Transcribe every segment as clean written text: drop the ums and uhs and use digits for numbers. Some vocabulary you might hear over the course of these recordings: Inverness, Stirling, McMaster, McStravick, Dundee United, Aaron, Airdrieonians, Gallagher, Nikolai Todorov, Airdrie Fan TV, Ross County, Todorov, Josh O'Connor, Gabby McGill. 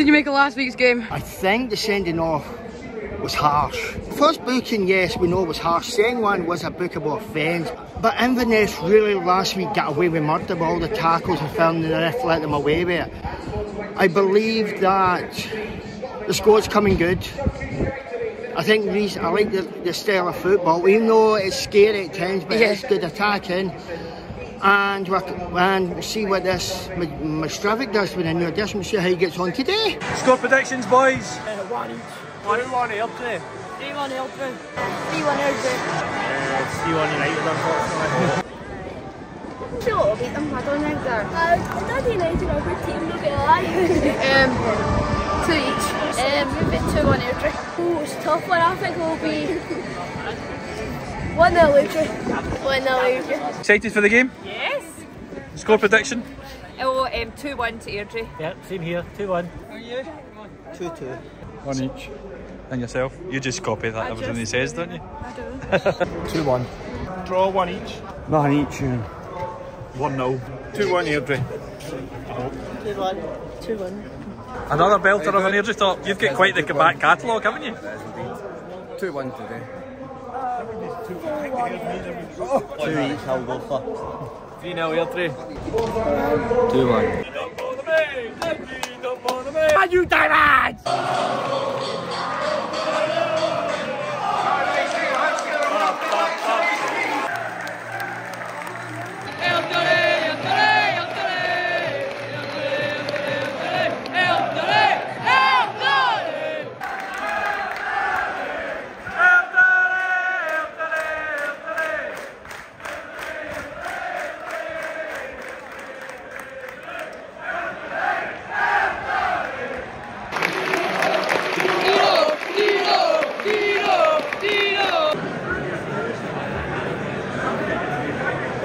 did you make of last week's game? I think the sending off was harsh. First booking, yes, we know was harsh. Second one was a bookable offence. But Inverness really last week got away with murder with all the tackles and filling the ref let them away with it. I believe that the squad's coming good. I think I like the style of football, even though it's scary at times, but yeah, it's good attacking. And we'll see what this McStravick does with a new addition. We'll see how he gets on today. Score predictions, boys. 1-1. 1-1 Airdrie. 3-1 Airdrie. 3-1 Airdrie. It's 3-1 United, unfortunately. Sure, we'll beat them. I don't think they're... Dundee United are a good team, don't get a lie. 2 each. We've got 2-1 Airdrie. Oh, it's a tough one. I think we'll be... 1-0 Airdrie. 1-0 Airdrie. Excited for the game? Yes. Score prediction? Oh, 2-1 to Airdrie. Yeah, same here. 2-1. Are you? 2-2. 1 each. And yourself? You just copy that everything he says, don't you? I do. 2-1. Draw 1 each. 1 each. 1-0. 2-1 Airdrie. 2-1. 2-1. Another belter of an Airdrie top. You've got quite the back catalogue, haven't you? 2-1 today. 2 each, I'll go for 3-0 Airdrie. 2-1. And you die,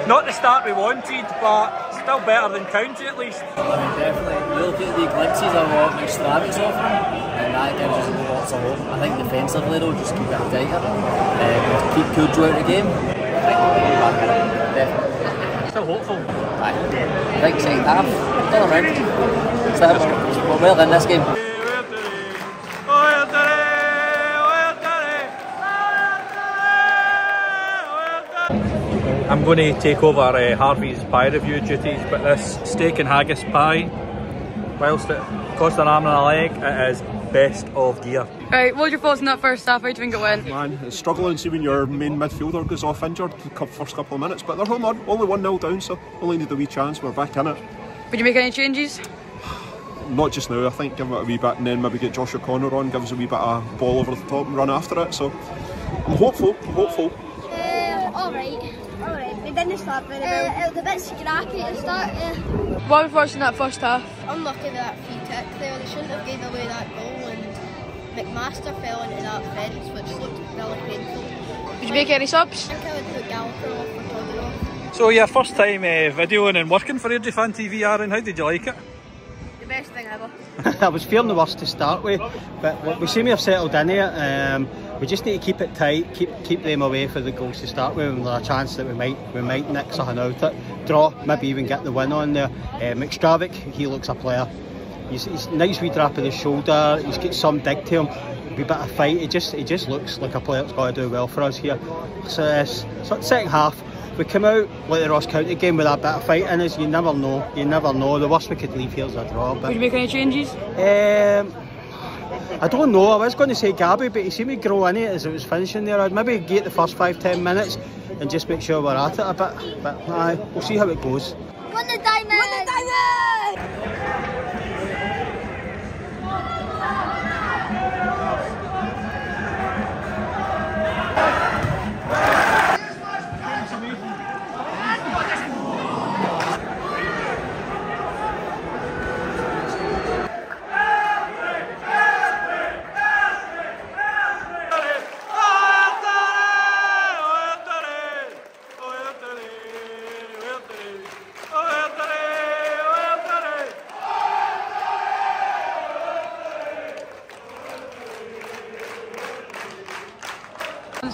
not the start we wanted, but still better than County at least. I mean, definitely. You look at the glimpses of what McStravick's offering, and that gives us lots of hope. I think defensively though, just keep it tighter. Keep cool throughout the game. I think we'll be back in it, definitely. Still hopeful. Aye. Big second half. Still around. Still, we're well in this game. I'm going to take over Harvey's pie review duties, but this steak and haggis pie, whilst it costs an arm and a leg, it is best of gear. Right, what were your thoughts on that first half? How do you think it went? Man, it's struggling see when your main midfielder goes off injured the first couple of minutes, but they're home on, only 1-0 down, so only need a wee chance, we're back in it. Would you make any changes? Not just now, I think, give it a wee bit and then maybe get Josh O'Connor on, give us a wee bit of ball over the top and run after it, so I'm hopeful, alright. Didn't start very well. It was a bit scrappy at the start, yeah. What was watching that first half? Unlucky with that free kick there. They shouldn't have gave away that goal and McMaster fell into that fence, which looked really painful. Did you make any subs? I think I would put Gallagher off for Todorov. So your first time videoing and working for Airdrie Fan TV, Aaron, how did you like it? The best thing ever. I was fearing the worst to start with, but we seem to have settled in here. We just need to keep it tight, keep them away for the goals to start with, and there's a chance that we might nick something out of it, draw, maybe even get the win on there. McStravick, he looks a player. He's nice wee drop of the shoulder. He's got some dig to him, a bit of fight. He just looks like a player that's got to do well for us here. So second half, we come out like the Ross County game with that bit of fight in us. You never know. You never know. The worst we could leave here is a draw. But would you make any changes? I don't know. I was going to say Gabby, but he seemed to grow in it as it was finishing there. I'd maybe get the first 5–10 minutes and just make sure we're at it a bit. But aye, we'll see how it goes. Won the diamond! Won the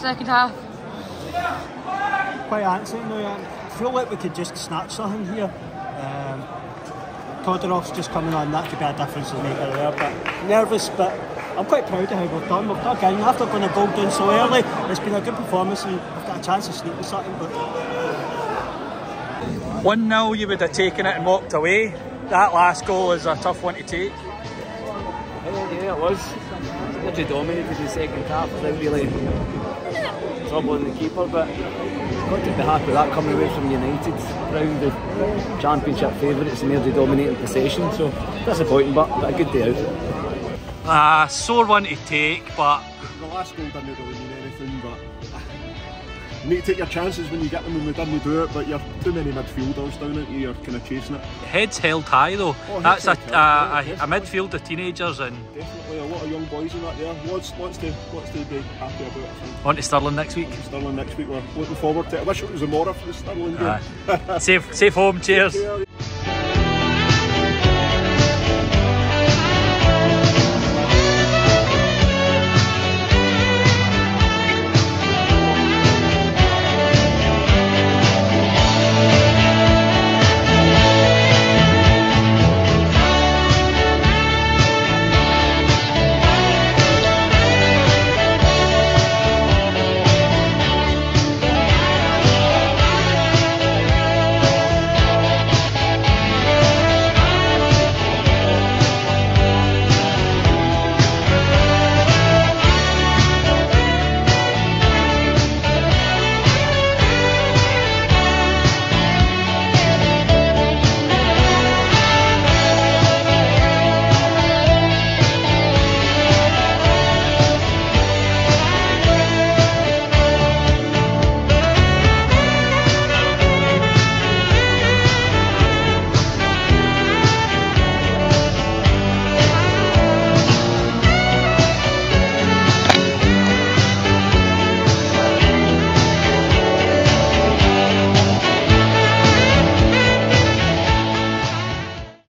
second half. Quite answering though, I feel like we could just snatch something here. Todorov's just coming on, that could be a difference maker there. But nervous, but I'm quite proud of how we've done. We've done again, after going a goal down so early, it's been a good performance and I've got a chance of sneaking something. But 1-0, you would have taken it and walked away. That last goal is a tough one to take. Yeah, it was. Airdrie dominated the second half without really troubling the keeper, but you've got to be happy with that coming away from United, round of championship favourites and Airdrie dominating possession, so disappointing but a good day out. A sore one to take, but the last goal didn't really mean anything, but you need to take your chances when you get them, and we didn't do it, but you're too many midfielders down at you, you're kind of chasing it. Heads held high though, oh, that's a midfield of teenagers and... Definitely a lot of young boys in that there, lots to be happy about it. On to Stirling next week. We're looking forward to it. I wish it was a morrow for the Stirling game. Safe home, cheers.